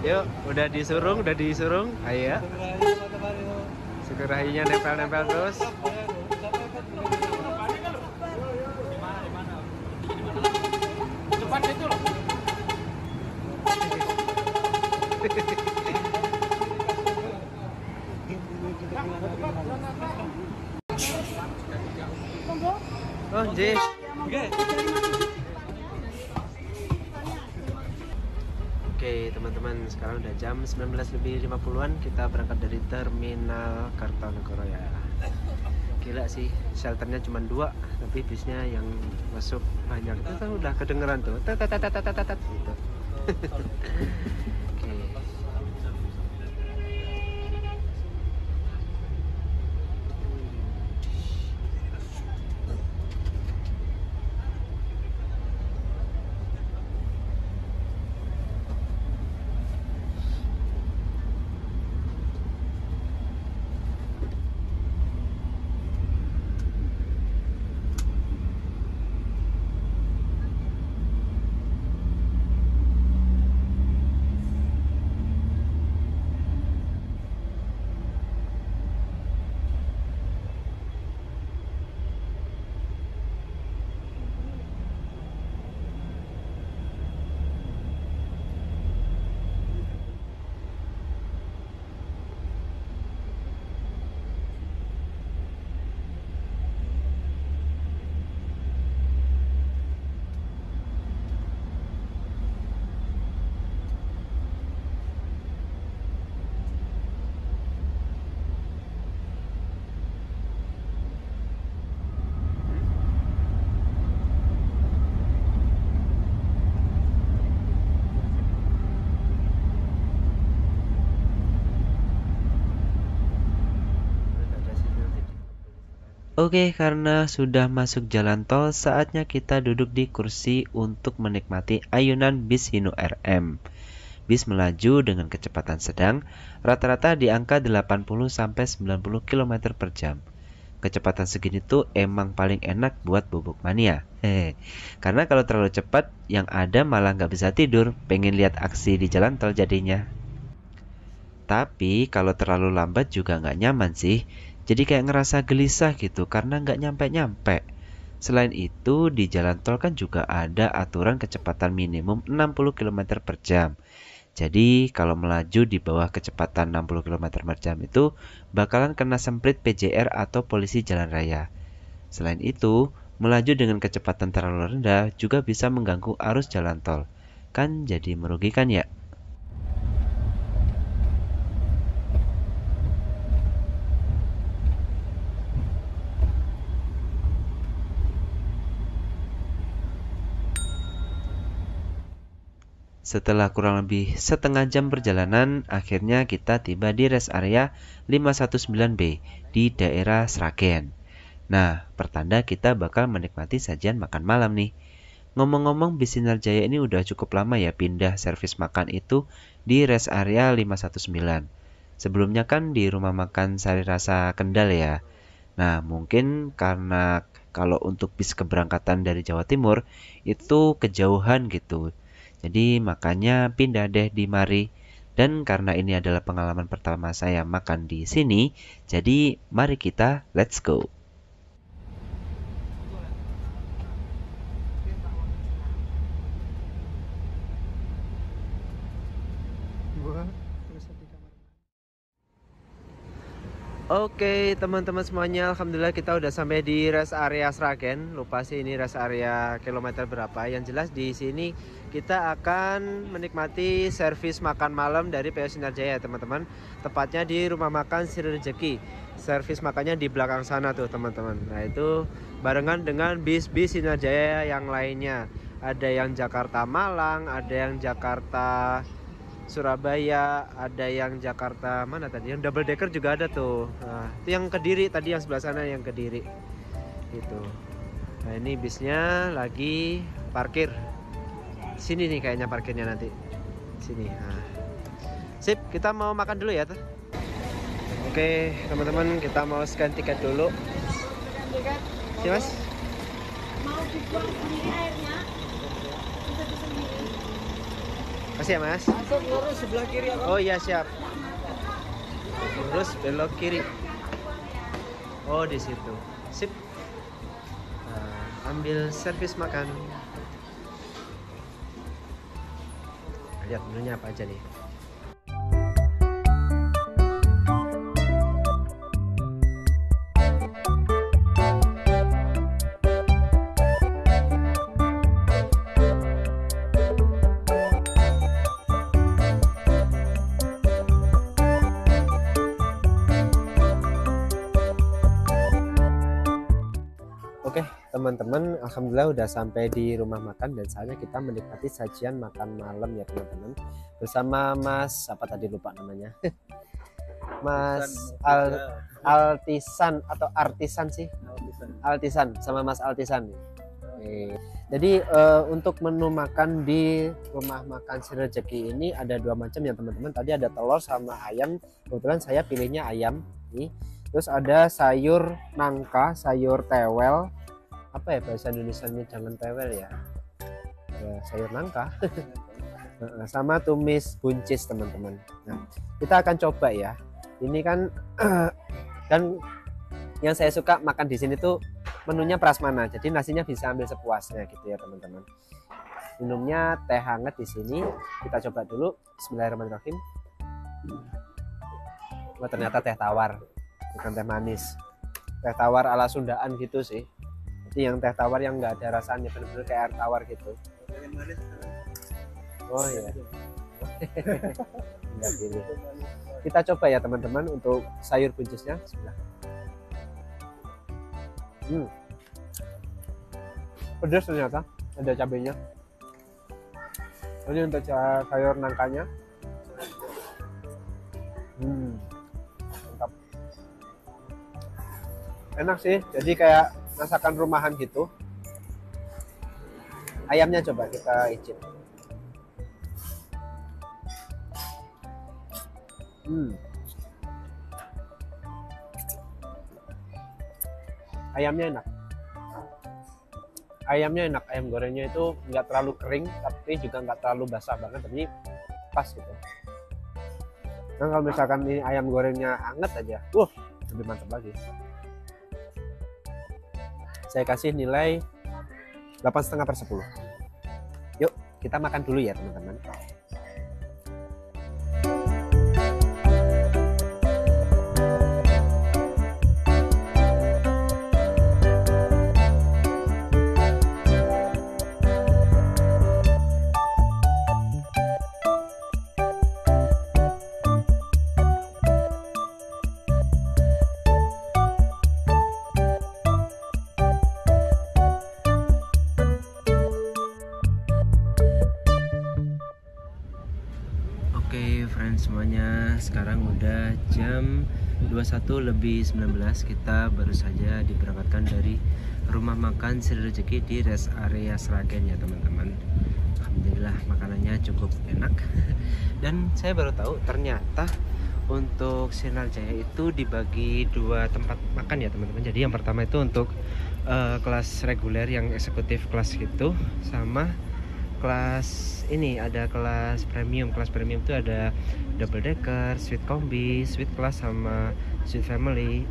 Yuk, udah disurung, udah disurung. Ayo. Sugeng Rahayunya nempel-nempel terus. Cepat itu loh. Oh, jih. Oke teman-teman, sekarang udah jam sembilan belas lebih lima puluhan, kita berangkat dari Terminal Kertonegoro ya. Gila sih, shelternya cuma dua, tapi bisnya yang masuk banyak. Itu kan udah kedengeran tuh, tatatatatatatatat gitu. Oke. Oke, karena sudah masuk jalan tol, saatnya kita duduk di kursi untuk menikmati ayunan bis Hino R M. Bis melaju dengan kecepatan sedang, rata-rata di angka delapan puluh sampai sembilan puluh kilometer per jam. Kecepatan segini tuh emang paling enak buat bubuk mania. Hehehe. Karena kalau terlalu cepat, yang ada malah nggak bisa tidur, pengen lihat aksi di jalan tol jadinya. Tapi kalau terlalu lambat juga nggak nyaman sih. Jadi kayak ngerasa gelisah gitu karena nggak nyampe-nyampe. Selain itu, di jalan tol kan juga ada aturan kecepatan minimum enam puluh kilometer per jam. Jadi, kalau melaju di bawah kecepatan enam puluh kilometer per jam itu bakalan kena semprit P J R atau polisi jalan raya. Selain itu, melaju dengan kecepatan terlalu rendah juga bisa mengganggu arus jalan tol. Kan jadi merugikan ya? Setelah kurang lebih setengah jam perjalanan, akhirnya kita tiba di rest area lima satu sembilan B di daerah Sragen. Nah, pertanda kita bakal menikmati sajian makan malam nih. Ngomong-ngomong, bis Sinar Jaya ini udah cukup lama ya pindah servis makan itu di rest area lima satu sembilan. Sebelumnya kan di rumah makan Sari Rasa Kendal ya. Nah, mungkin karena kalau untuk bis keberangkatan dari Jawa Timur itu kejauhan gitu. Jadi makanya pindah deh di mari. Dan karena ini adalah pengalaman pertama saya makan di sini, jadi mari kita let's go. Oke teman-teman semuanya, alhamdulillah kita udah sampai di rest area Sragen. Lupa sih ini rest area kilometer berapa. Yang jelas di sini kita akan menikmati servis makan malam dari P O Sinar Jaya teman-teman. Tepatnya di rumah makan Sri Rejeki. Servis makannya di belakang sana tuh teman-teman. Nah itu barengan dengan bis-bis Sinar Jaya yang lainnya. Ada yang Jakarta Malang, ada yang Jakarta Surabaya, ada yang Jakarta mana tadi, yang double decker juga ada tuh. Nah, itu yang Kediri tadi, yang sebelah sana yang Kediri gitu. Nah ini bisnya lagi parkir sini nih, kayaknya parkirnya nanti sini. Nah, sip, kita mau makan dulu ya tuh. Oke teman-teman, kita mau scan tiket dulu. Si mas mau dibuang sendiri airnya, bisa disendiri. Makasih ya mas. Atau lurus sebelah kiri apa? Oh iya siap. Lurus belok kiri. Oh di situ. Sip. Nah, ambil servis makan. Lihat menunya apa aja nih. Teman-teman, alhamdulillah udah sampai di rumah makan dan saatnya kita menikmati sajian makan malam ya teman-teman, bersama Mas apa tadi lupa namanya, Mas Al Altisan atau Artisan sih, Altisan, sama Mas Altisan. Oke. Jadi uh, untuk menu makan di rumah makan Sri Rejeki ini ada dua macam ya teman-teman. Tadi ada telur sama ayam, kebetulan saya pilihnya ayam nih. Terus ada sayur nangka, sayur tewel. Apa ya bahasa Indonesianya, jangan tewel ya, ya sayur nangka sama tumis buncis teman-teman. Nah, kita akan coba ya. Ini kan dan yang saya suka makan di sini tuh menunya prasmanan, jadi nasinya bisa ambil sepuasnya gitu ya teman-teman. Minumnya teh hangat di sini. Kita coba dulu. Bismillahirrahmanirrahim. Wah, ternyata teh tawar, bukan teh manis. Teh tawar ala Sundaan gitu sih. Ini yang teh tawar yang nggak ada rasanya, bener-bener kayak air tawar gitu. Oh iya. Enggak gini. Kita coba ya teman-teman untuk sayur buncisnya. Hmm. Pedas ternyata, ada cabenya. Ini untuk sayur nangkanya. Hmm. Mantap. Enak sih, jadi kayak masakan rumahan gitu. Ayamnya coba kita icip. Hmm. Ayamnya enak. Ayamnya enak. Ayam gorengnya itu nggak terlalu kering, tapi juga nggak terlalu basah banget. Jadi pas gitu. Nah kalau misalkan ini ayam gorengnya anget aja, uh lebih mantap lagi. saya kasih nilai delapan koma lima per sepuluh. Yuk, kita makan dulu ya teman-teman. Semuanya, sekarang udah jam dua puluh satu lebih sembilan belas. Kita baru saja diberangkatkan dari rumah makan Sri Rejeki di rest area Sragen ya teman-teman. Alhamdulillah makanannya cukup enak. Dan saya baru tahu ternyata untuk Sinar Jaya itu dibagi dua tempat makan ya teman-teman. Jadi yang pertama itu untuk uh, kelas reguler yang eksekutif kelas gitu, sama kelas ini ada kelas premium. Kelas premium itu ada double decker, suite kombi, suite kelas sama suite family.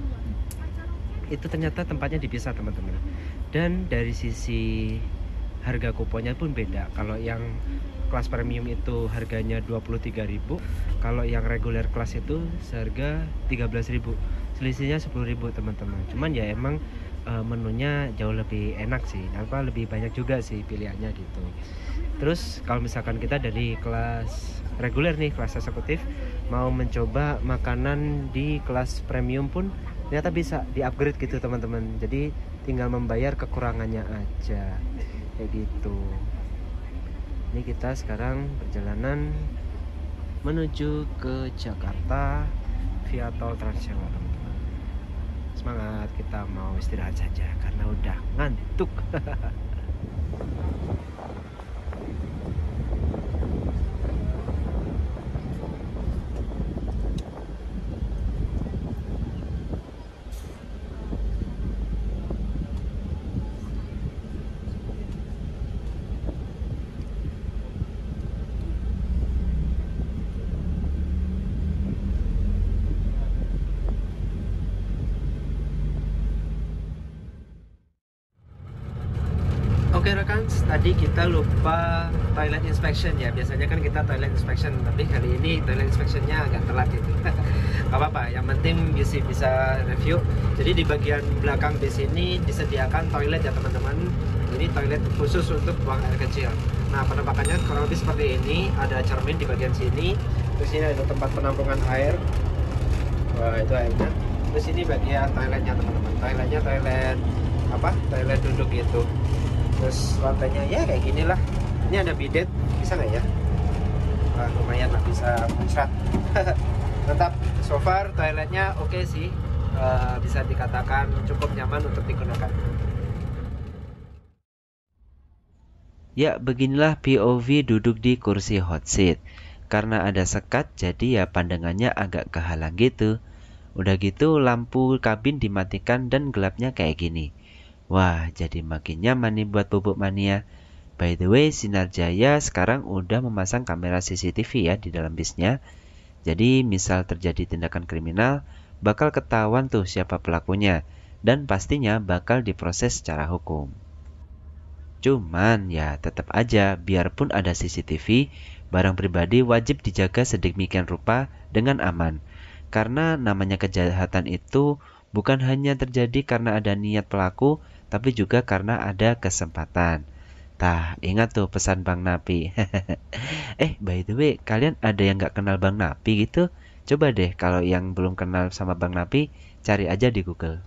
Itu ternyata tempatnya dipisah teman-teman. Dan dari sisi harga kuponnya pun beda. Kalau yang kelas premium itu harganya dua puluh tiga ribu, kalau yang reguler kelas itu seharga tiga belas ribu. Selisihnya sepuluh ribu teman-teman. Cuman ya emang menunya jauh lebih enak sih, apa lebih banyak juga sih pilihannya gitu. Terus kalau misalkan kita dari kelas reguler nih, kelas eksekutif, mau mencoba makanan di kelas premium pun ternyata bisa di upgrade gitu teman-teman. Jadi tinggal membayar kekurangannya aja kayak gitu. Ini kita sekarang perjalanan menuju ke Jakarta via tol Trans Jawa. Semangat, kita mau istirahat saja karena udah ngantuk. Oke rekan, tadi kita lupa toilet inspection ya. Biasanya kan kita toilet inspection, tapi kali ini toilet inspectionnya agak telat gitu. Gak apa-apa, yang penting bisa bisa review. Jadi di bagian belakang bis ini disediakan toilet ya teman-teman. Ini toilet khusus untuk buang air kecil. Nah penampakannya kurang lebih seperti ini. Ada cermin di bagian sini. Terus ini ada tempat penampungan air. Wah itu airnya. Terus ini bagian toiletnya teman-teman. Toiletnya toilet apa? Toilet duduk gitu. Terus lantainya ya kayak gini lah. Ini ada bidet, bisa nggak ya? Nah, lumayan lah, bisa muncrat. Tetap, so far toiletnya oke okay sih, uh, bisa dikatakan cukup nyaman untuk digunakan. Ya beginilah P O V duduk di kursi hot seat. Karena ada sekat jadi ya pandangannya agak kehalang gitu. Udah gitu lampu kabin dimatikan dan gelapnya kayak gini. Wah, jadi makin nyaman nih buat bubuk mania. By the way, Sinar Jaya sekarang udah memasang kamera C C T V ya di dalam bisnya. Jadi, misal terjadi tindakan kriminal, bakal ketahuan tuh siapa pelakunya. Dan pastinya bakal diproses secara hukum. Cuman, ya tetap aja, biarpun ada C C T V, barang pribadi wajib dijaga sedemikian rupa dengan aman. Karena namanya kejahatan itu bukan hanya terjadi karena ada niat pelaku, tapi juga karena ada kesempatan. Tah, ingat tuh pesan Bang Napi. Eh, by the way, kalian ada yang nggak kenal Bang Napi gitu? Coba deh, kalau yang belum kenal sama Bang Napi, cari aja di Google.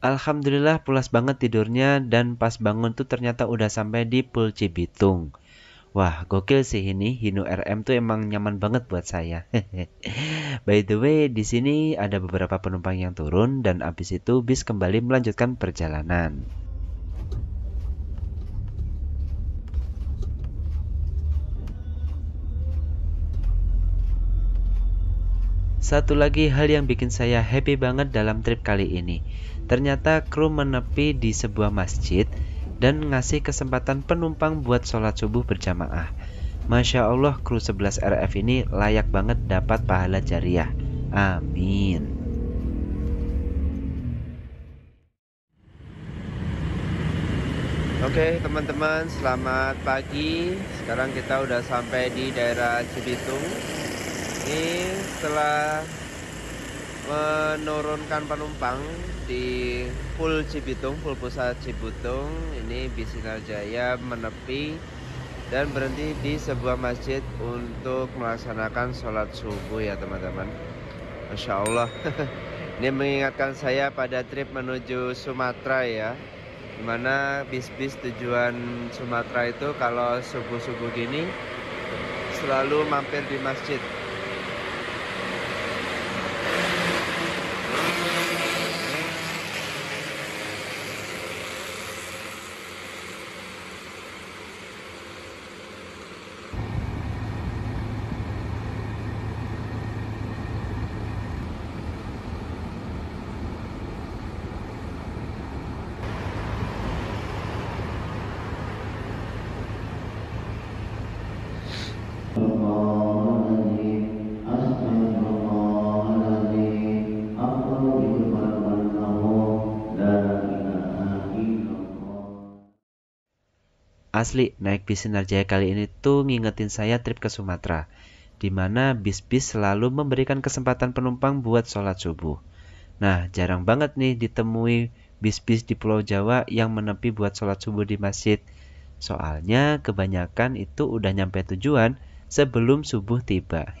Alhamdulillah pulas banget tidurnya, dan pas bangun tuh ternyata udah sampai di Pulci Bitung. Wah, gokil sih ini, Hino R M tuh emang nyaman banget buat saya. By the way, di sini ada beberapa penumpang yang turun dan abis itu bis kembali melanjutkan perjalanan. Satu lagi hal yang bikin saya happy banget dalam trip kali ini. Ternyata kru menepi di sebuah masjid dan ngasih kesempatan penumpang buat sholat subuh berjamaah. Masya Allah, kru sebelas R F ini layak banget dapat pahala jariah. Amin. Oke teman-teman, selamat pagi. Sekarang kita udah sampai di daerah Cibitung. Ini setelah menurunkan penumpang di Pul Cibitung, Pul Pusat Cibitung, ini bis Sinar Jaya menepi dan berhenti di sebuah masjid untuk melaksanakan sholat subuh ya teman-teman. Masya Allah. Ini mengingatkan saya pada trip menuju Sumatera ya, dimana bis-bis tujuan Sumatera itu kalau subuh-subuh gini selalu mampir di masjid. Asli, naik bis Sinar Jaya kali ini tuh ngingetin saya trip ke Sumatera, dimana bis-bis selalu memberikan kesempatan penumpang buat sholat subuh. Nah, jarang banget nih ditemui bis-bis di Pulau Jawa yang menepi buat sholat subuh di masjid. Soalnya kebanyakan itu udah nyampe tujuan sebelum subuh tiba.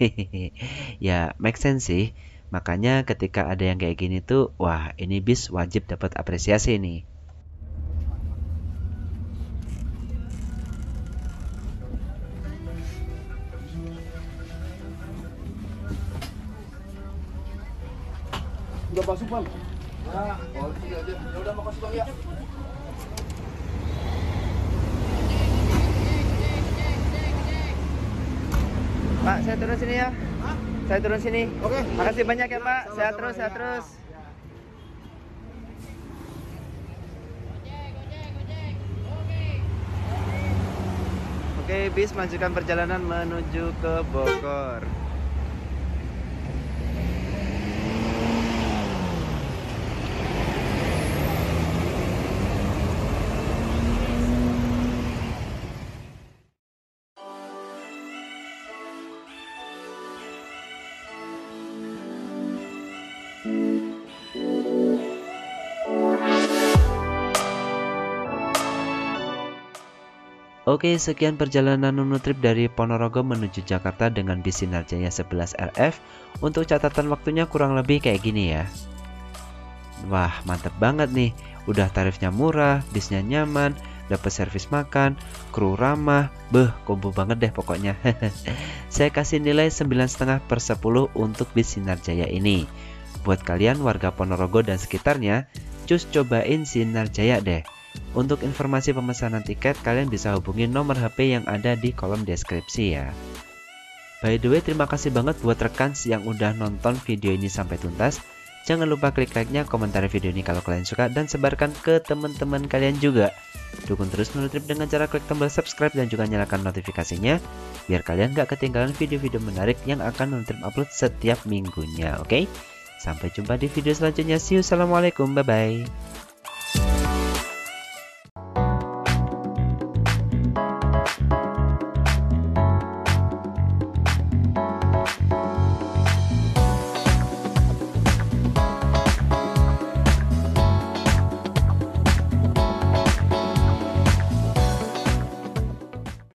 Ya, make sense sih. Makanya ketika ada yang kayak gini tuh, wah ini bis wajib dapat apresiasi nih. Udah masuk bang? Nah, oke aja. Ya udah makasih bang ya. Pak, saya turun sini ya. Hah? Saya turun sini. Oke. Okay. Makasih banyak ya Pak. Sama-sama, sehat terus, ya. sehat terus. Gojek, gojek, gojek. Oke. Oke, bis melanjutkan perjalanan menuju ke Bogor. Oke, sekian perjalanan Nuno Trip dari Ponorogo menuju Jakarta dengan bis Sinar Jaya sebelas R F. Untuk catatan waktunya kurang lebih kayak gini ya. Wah, mantep banget nih. Udah tarifnya murah, bisnya nyaman, dapat servis makan, kru ramah. Beuh, kombo banget deh pokoknya. Saya kasih nilai sembilan koma lima per sepuluh untuk bis Sinar Jaya ini. Buat kalian warga Ponorogo dan sekitarnya, cus cobain Sinar Jaya deh. Untuk informasi pemesanan tiket, kalian bisa hubungi nomor H P yang ada di kolom deskripsi ya. By the way, terima kasih banget buat rekan yang udah nonton video ini sampai tuntas. Jangan lupa klik like-nya, komentar video ini kalau kalian suka, dan sebarkan ke teman-teman kalian juga. Dukung terus Nuno Trip dengan cara klik tombol subscribe dan juga nyalakan notifikasinya, biar kalian gak ketinggalan video-video menarik yang akan Nuno Trip upload setiap minggunya, oke? Sampai jumpa di video selanjutnya, see you, assalamualaikum, bye-bye.